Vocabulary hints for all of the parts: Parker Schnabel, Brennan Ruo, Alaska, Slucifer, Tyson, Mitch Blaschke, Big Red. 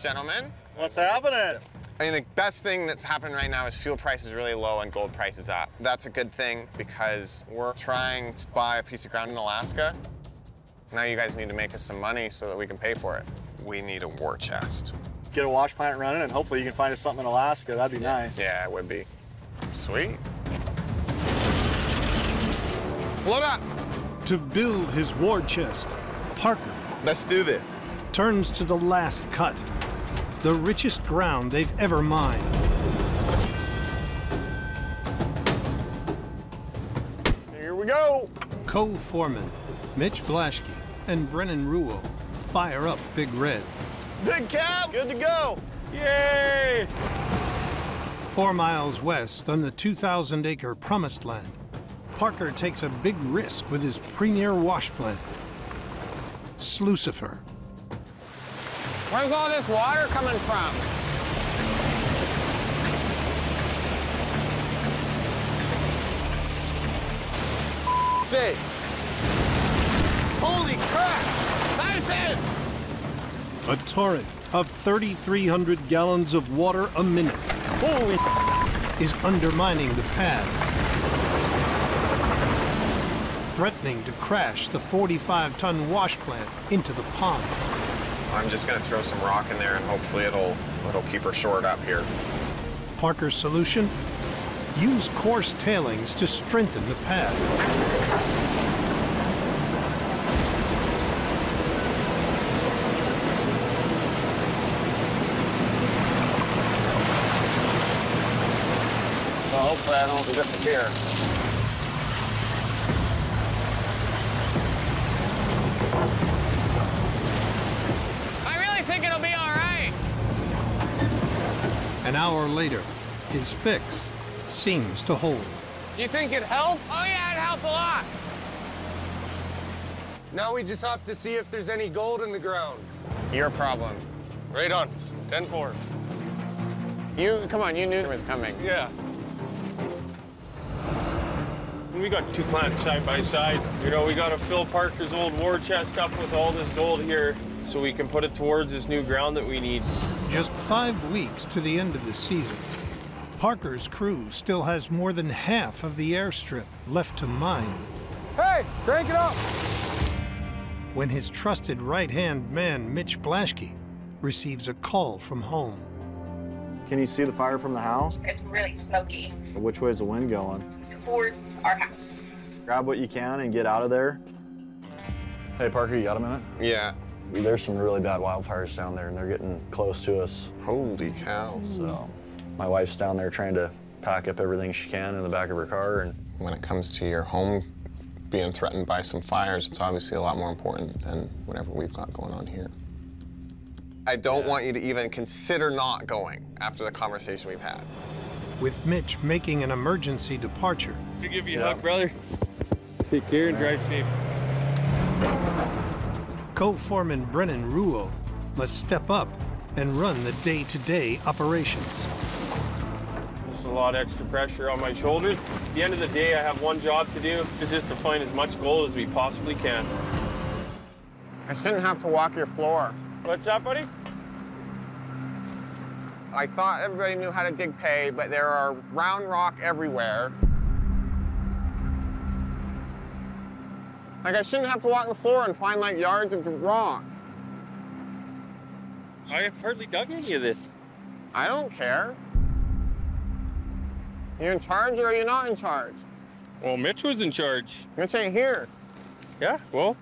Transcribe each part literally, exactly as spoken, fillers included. Gentlemen, what's happening? I mean, the best thing that's happening right now is fuel prices really low and gold prices up. That's a good thing because we're trying to buy a piece of ground in Alaska. Now you guys need to make us some money so that we can pay for it. We need a war chest. Get a wash plant running and hopefully you can find us something in Alaska. That'd be nice. Yeah, it would be. Sweet. Load up. To build his war chest, Parker. Let's do this. Turns to the last cut, the richest ground they've ever mined. Here we go. Co-foreman Mitch Blaschke and Brennan Ruo fire up Big Red. Big cab, good to go. Yay! Four miles west on the two thousand acre promised land, Parker takes a big risk with his premier wash plant, Slucifer. Where's all this water coming from? Say. Holy crap! Tyson! A torrent of thirty-three hundred gallons of water a minute. Holy is undermining the pad, threatening to crash the forty-five ton wash plant into the pond. I'm just gonna throw some rock in there and hopefully it'll, it'll keep her shored up here. Parker's solution? Use coarse tailings to strengthen the pad. Well, hopefully I don't disappear. An hour later, his fix seems to hold. You think it'd help? Oh yeah, it'd help a lot. Now we just have to see if there's any gold in the ground. Your problem. Right on, ten four. You, come on, you knew it was coming. Yeah. We got two plants side by side. You know, we gotta fill Parker's old war chest up with all this gold here so we can put it towards this new ground that we need. Just five weeks to the end of the season, Parker's crew still has more than half of the airstrip left to mine. Hey, crank it up! When his trusted right-hand man, Mitch Blaschke, receives a call from home. Can you see the fire from the house? It's really smoky. Which way is the wind going? Towards our house. Grab what you can and get out of there. Hey, Parker, you got a minute? Yeah. There's some really bad wildfires down there, and they're getting close to us. Holy cow. So my wife's down there trying to pack up everything she can in the back of her car. And when it comes to your home being threatened by some fires, it's obviously a lot more important than whatever we've got going on here. I don't want you to even consider not going after the conversation we've had. With Mitch making an emergency departure. To give you a hug, brother. Take care and drive safe. Co-foreman Brennan Ruo must step up and run the day-to-day operations. There's a lot of extra pressure on my shoulders. At the end of the day, I have one job to do, is just to find as much gold as we possibly can. I shouldn't have to walk your floor. What's up, buddy? I thought everybody knew how to dig pay, but there are round rock everywhere. Like, I shouldn't have to walk the floor and find, like, yards of rock. I have hardly dug any of this. I don't care. You're in charge or are you not in charge? Well, Mitch was in charge. Mitch ain't here. Yeah, well.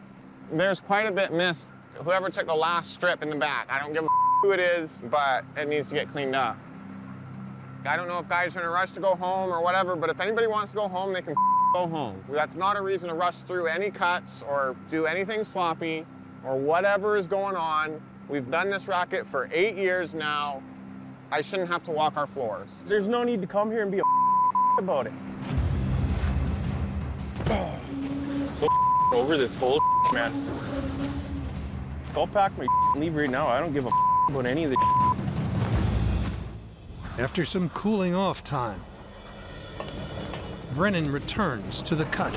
There's quite a bit missed. Whoever took the last strip in the back, I don't give a who it is, but it needs to get cleaned up. I don't know if guys are in a rush to go home or whatever, but if anybody wants to go home, they can go home. That's not a reason to rush through any cuts or do anything sloppy or whatever is going on. We've done this racket for eight years now. I shouldn't have to walk our floors. There's no need to come here and be a about it. So over this whole man. I'll pack my and leave right now. I don't give a about any of the. After some cooling off time, Brennan returns to the cut.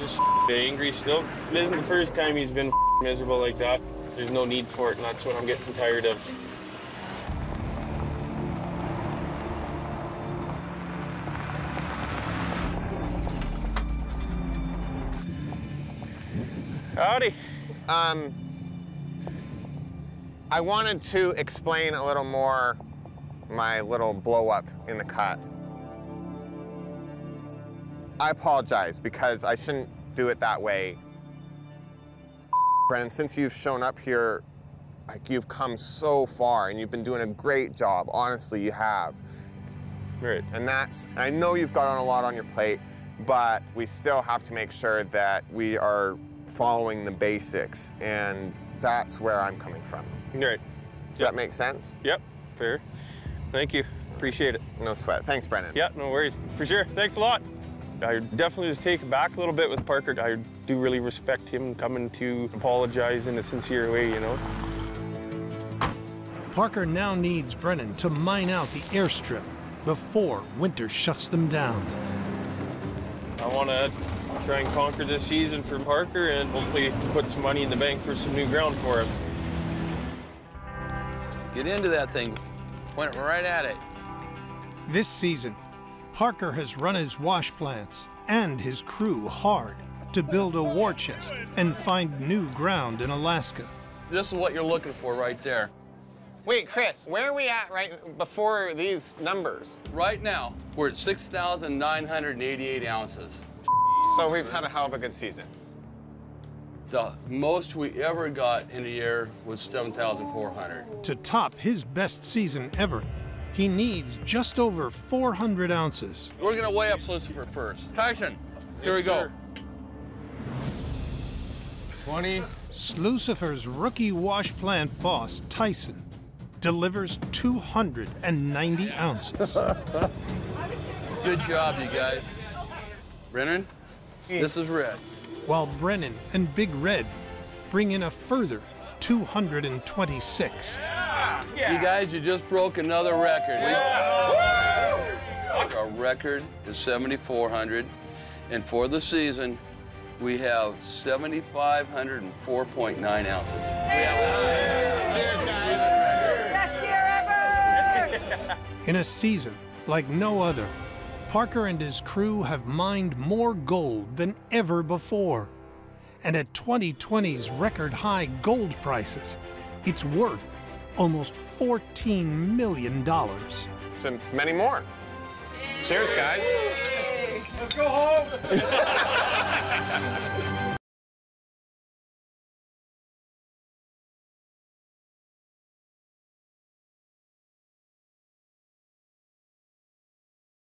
He's angry still. It isn't the first time he's been miserable like that. There's no need for it, and that's what I'm getting tired of. Howdy. Um, I wanted to explain a little more my little blow up in the cut. I apologize because I shouldn't do it that way. Brennan, since you've shown up here, like, you've come so far and you've been doing a great job. Honestly, you have. Right. And that's, I know you've got on a lot on your plate, but we still have to make sure that we are following the basics, and that's where I'm coming from. Right. Does yep. that make sense? Yep, fair. Thank you, appreciate it. No sweat, thanks Brennan. Yeah, no worries, for sure, thanks a lot. I definitely was taken back a little bit with Parker. I do really respect him coming to apologize in a sincere way, you know. Parker now needs Brennan to mine out the airstrip before winter shuts them down. I want to try and conquer this season for Parker and hopefully put some money in the bank for some new ground for us. Get into that thing. Went right at it. This season, Parker has run his wash plants and his crew hard to build a war chest and find new ground in Alaska. This is what you're looking for right there. Wait, Chris, where are we at right before these numbers? Right now, we're at six thousand nine hundred eighty-eight ounces. So we've had a hell of a good season. The most we ever got in a year was seven thousand four hundred. To top his best season ever, he needs just over four hundred ounces. We're gonna weigh up Slucifer first. Tyson, here yes, we go. Sir. twenty. Slucifer's rookie wash plant boss, Tyson, delivers two hundred ninety ounces. Good job, you guys. Brennan? This is Red. While Brennan and Big Red bring in a further two hundred twenty-six. Yeah. Yeah. You guys, you just broke another record. Yeah. We, our record is seven thousand four hundred, and for the season, we have seven thousand five hundred four point nine ounces. Yeah. Cheers, guys. Best year ever! In a season like no other, Parker and his crew have mined more gold than ever before. And at twenty twenty's record-high gold prices, it's worth almost fourteen million dollars. So many more. Yay. Cheers, guys. Yay. Let's go home.